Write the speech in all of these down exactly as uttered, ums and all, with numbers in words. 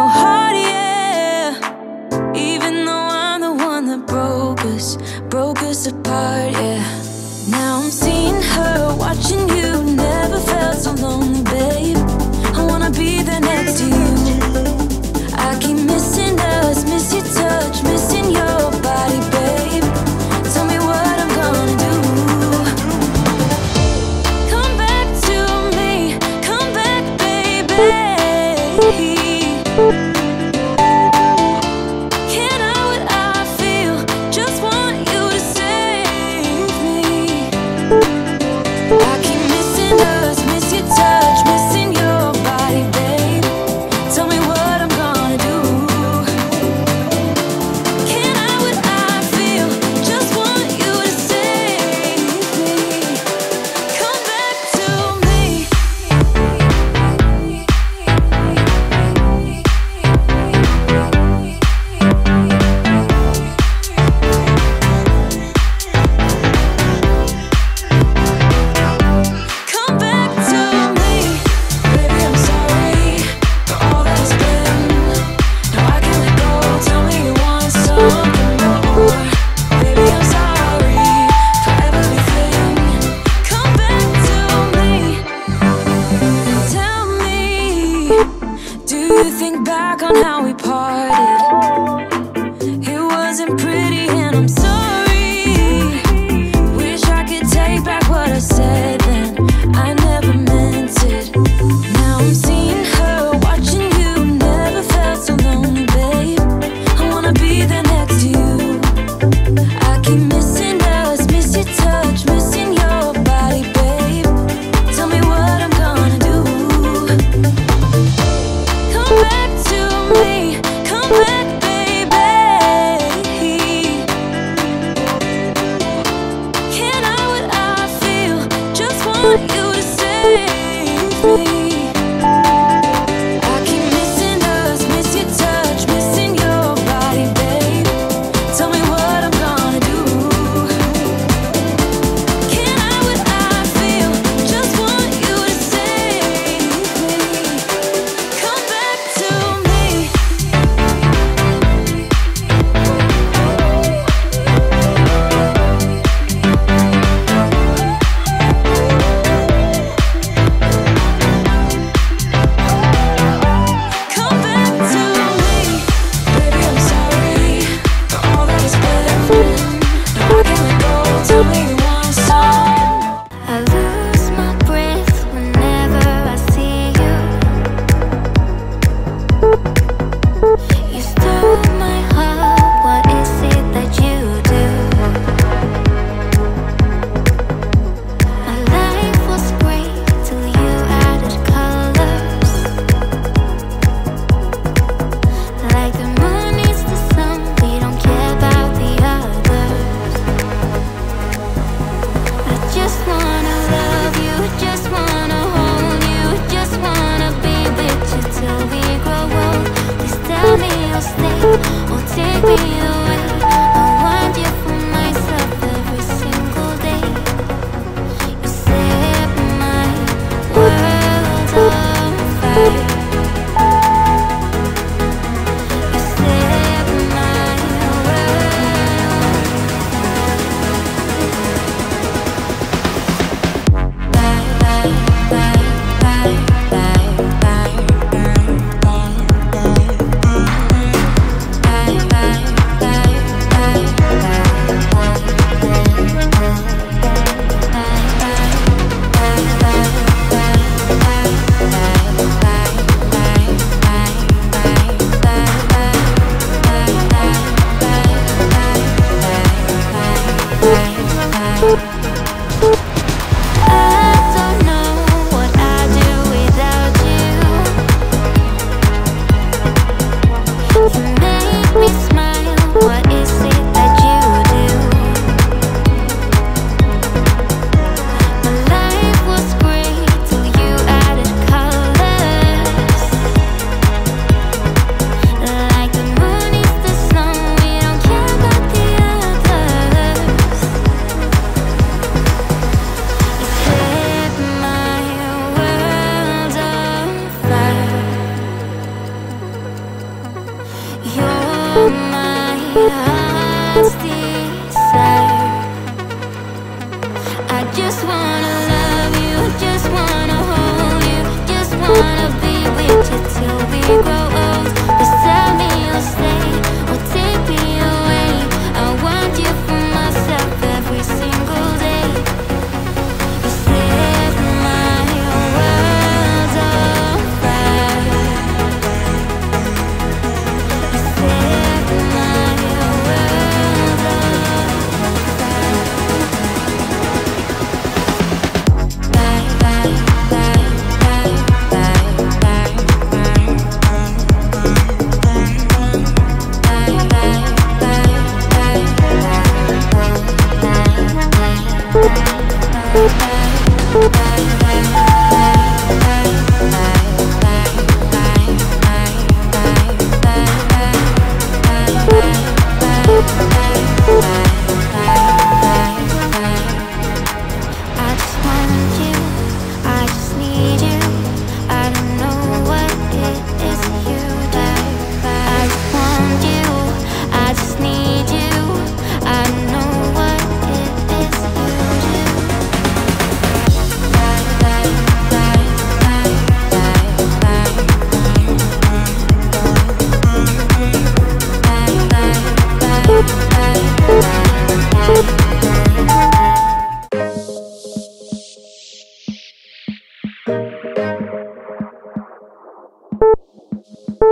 so hard, yeah. Even though I'm the one that broke us, broke us apart, yeah. Now I'm seeing her, watching you. Never felt so lonely, babe. I wanna be there next to you. I keep missing us, miss your touch, missing your body, babe. Tell me what I'm gonna do. Come back to me, come back, baby. Can't hide what I feel, just want you to save me. I keep missing us, miss your touch, missing your body, babe. Tell me what I'm gonna do. Can't hide what I feel, just want you to save me. Come back to me. Come back to me. Baby, I'm sorry for all that it's been. Now I can't let go. Tell me you want something more. Baby, I'm sorry for everything. Come back to me. Tell me, do you think back on how we parted? It wasn't pretty and I'm sorry. Wish I could take back what I said then. I never meant it. Now I'm seeing her, watching you. Never felt so lonely, babe. I wanna be there next to you. I keep missing us, miss your touch, missing your body, babe. Tell me what I'm gonna do. Come back to me, come back.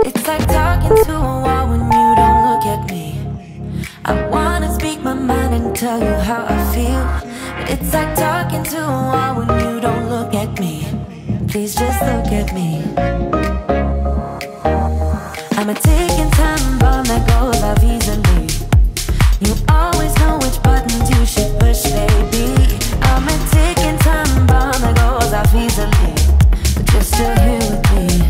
It's like talking to a wall when you don't look at me. I wanna speak my mind and tell you how I feel, but it's like talking to a wall when you don't look at me. Please just look at me. I'm a ticking time bomb that goes off easily. You always know which buttons you should push, baby. I'm a ticking time bomb that goes off easily, but you're still here with me.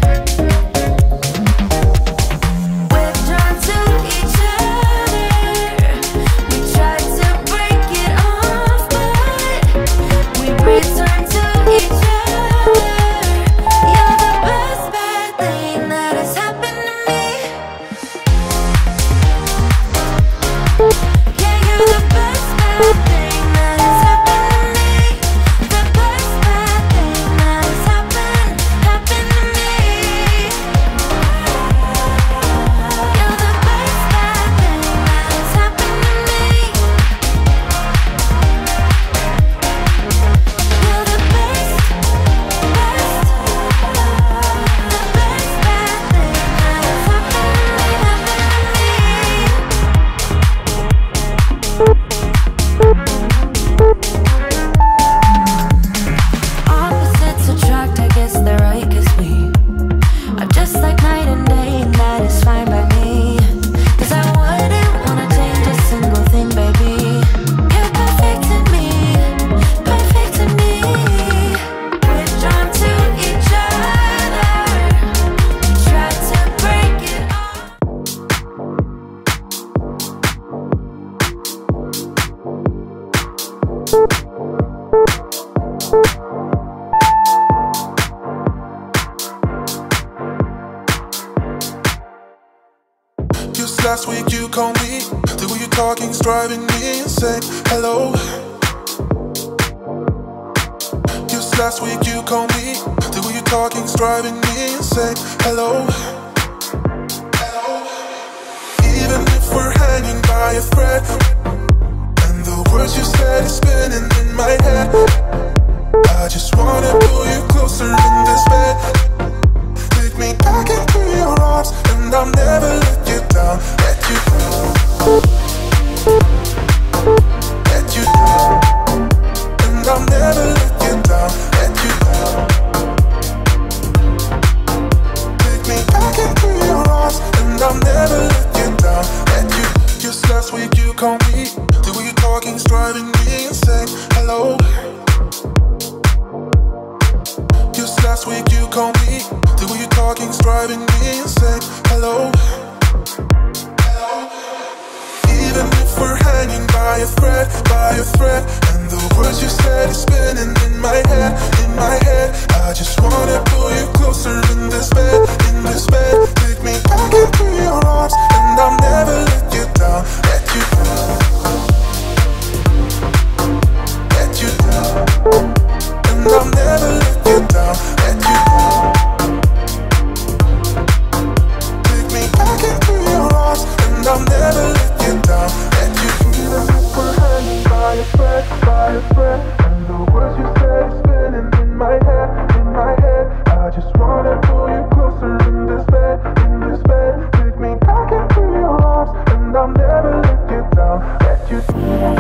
Last week you called me, the way you're talking's driving me insane. Hello. Just last week you called me, the way you're talking's driving me insane. Hello. Hello. Even if we're hanging by a thread, and the words you said is spinning in my head, I just wanna pull you closer in this bed. Take me back into your arms, and I'll never let you down. Let you down, let you down, and I'll never let you down. Let you down, take me back into your arms, and I'll never let you down. Let you. Just last week you called me, the way you're talking's driving me insane. Hello. Just last week you called me, the way you're talking's driving me insane. Hello. Even if we're hanging by a thread, by a thread, and the words you said is spinning in my head, in my head, I just wanna pull you closer in this bed, in this bed. Take me back into your arms, and I'll never let you down. Let you down, let you down, and I'll never let you down. Let you down, take me back into your arms, and I'll never let you down. And you feel as if we're hanging by a thread, by a thread, and the words you said is spinning in my head, in my head. I just wanna pull you closer in this bed, in this bed. Take me back into your arms, and I'll never let you down. Let you down.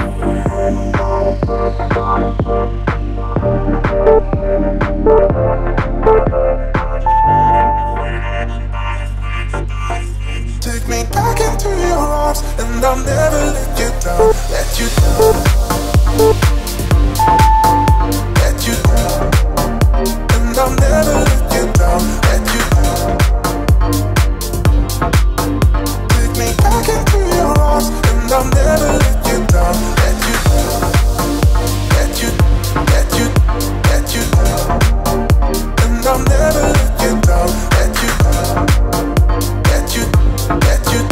Take me back into your arms, and I'll never let you down, let you down, let you down, and I'll never let you down, let you down. Take me back into your arms, and I'll never let you down, let you down, let you, let you, let you down, and I'll never let you down, let you down, let you, let you.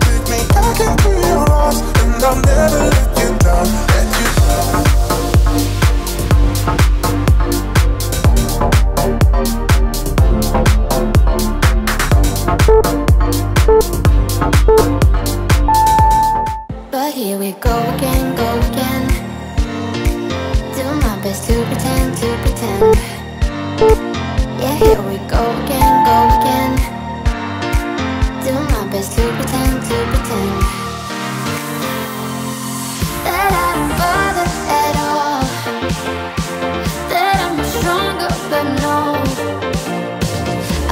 Take me back into your arms, and I'll never let you down, let you down. But here we go again, go again. Do my best to pretend, to pretend. Yeah, here we go again, go again. is to pretend, to pretend that I don't bother at all, that I'm not stronger, but no,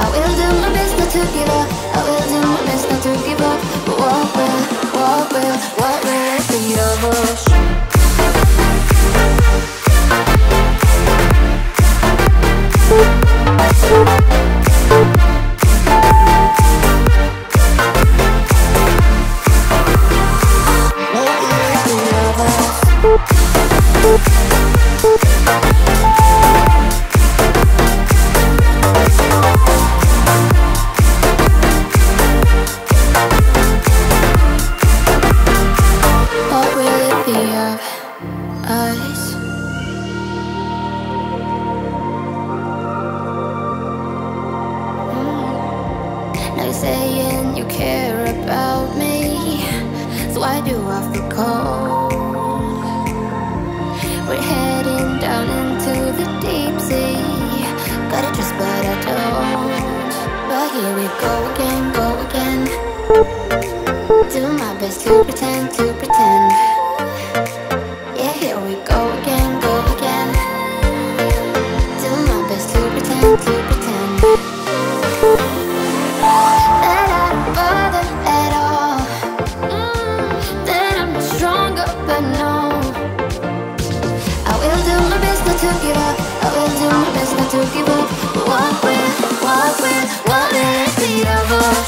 I will do my best not to give up, I will do my best not to give up. But what will, what will, what will be of us? Saying you care about me, so why do I feel cold? We're heading down into the deep sea. Gotta trust but I don't. But here we go again, go again. Do my best to pretend, to pretend. Yeah, here we go again, go again. Do my best to pretend, to pretend. I will do my best not to give up. But what will, what will, what is the other?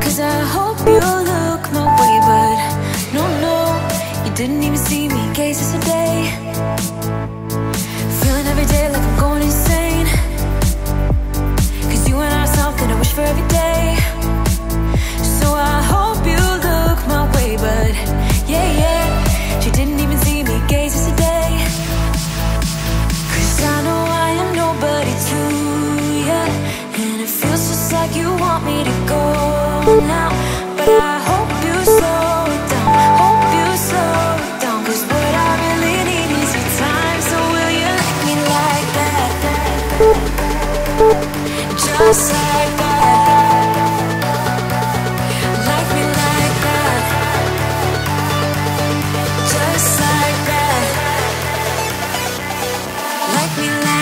'Cause I hope you look my way, but for every day. So I hope you look my way, but yeah, yeah, she didn't even see me gaze yesterday. Cause I know I am nobody to ya, and it feels just like you want me to go now. But I hope you slow down, hope you slow down, cause what I really need is your time. So will you like me like that? Just like that, like me like that, just like that, like me like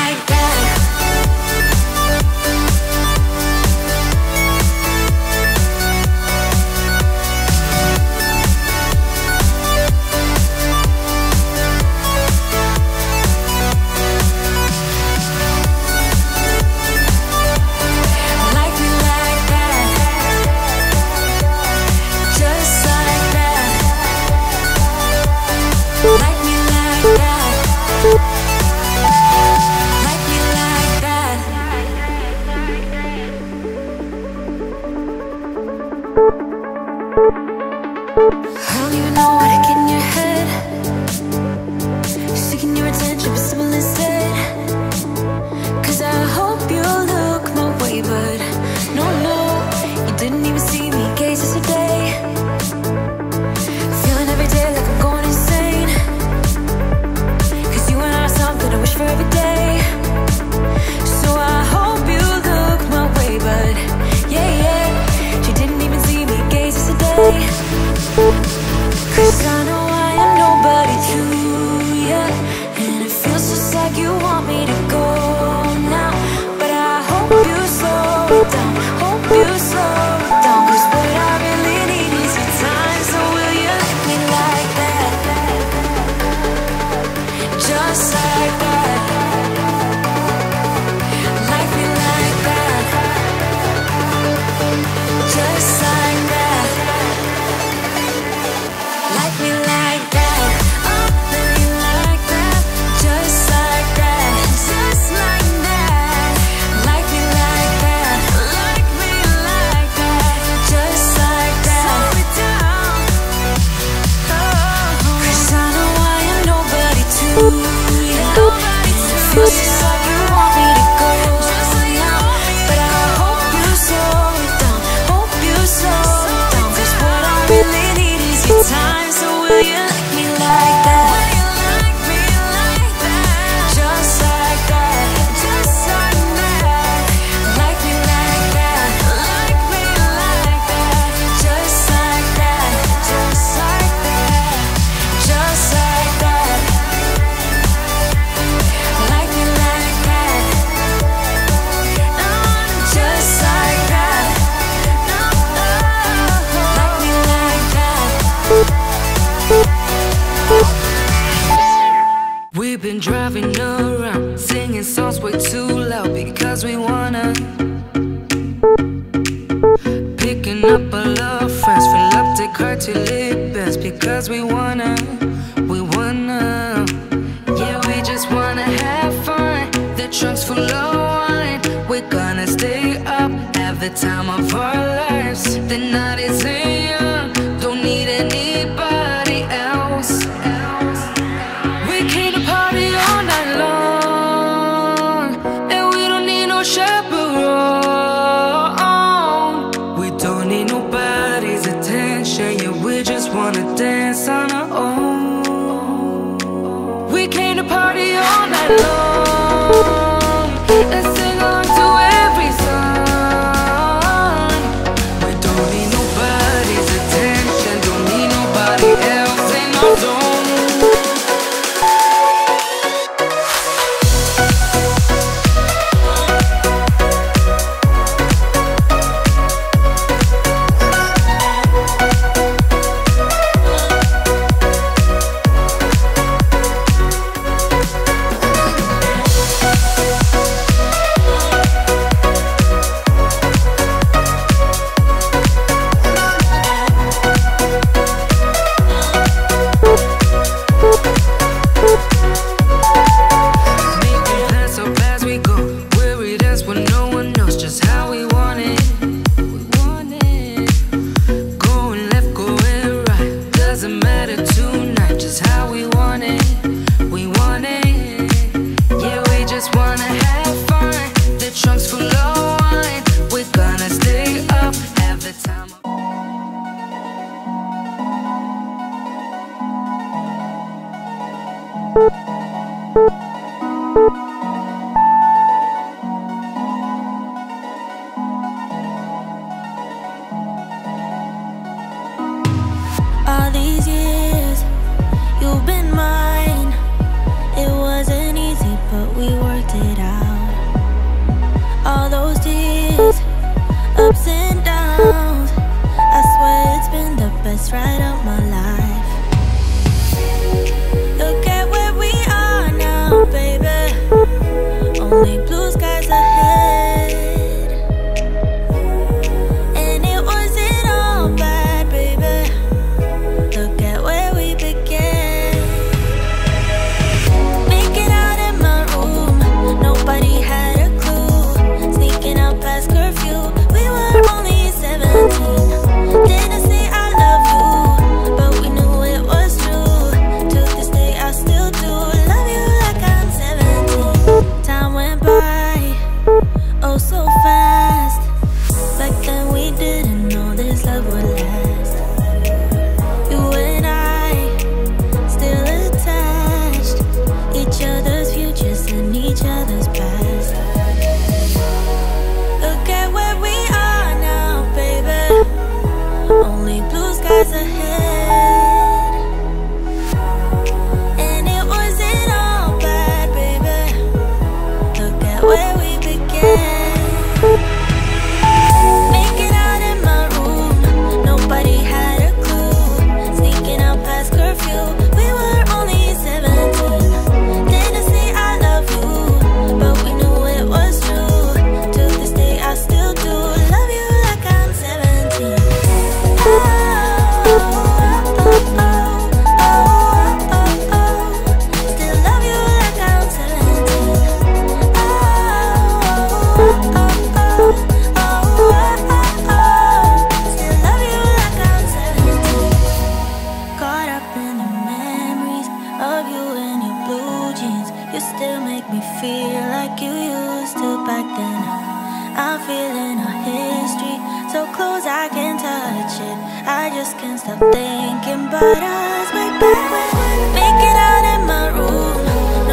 close, I can't touch it. I just can't stop thinking about us. Way back when, make it out in my room,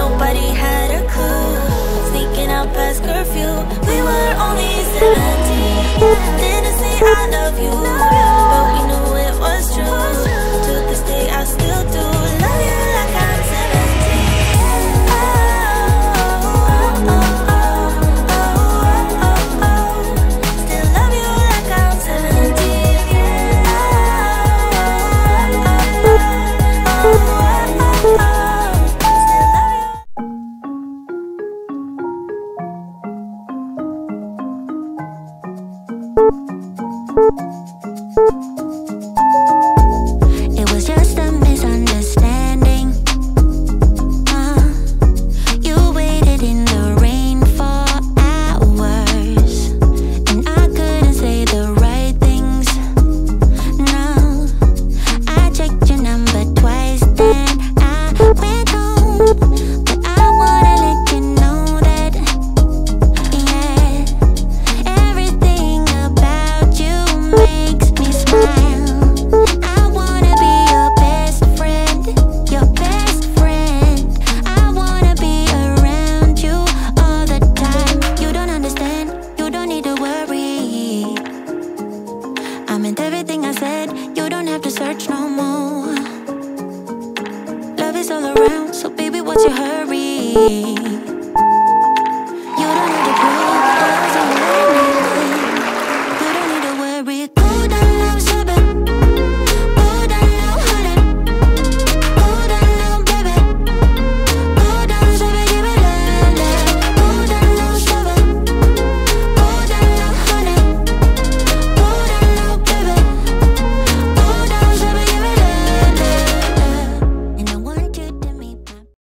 nobody had a clue. Sneaking out past curfew, we were only seventeen. Didn't say I love you, but we knew it was true. To this day I still do love you like I'm seventeen. I hurry.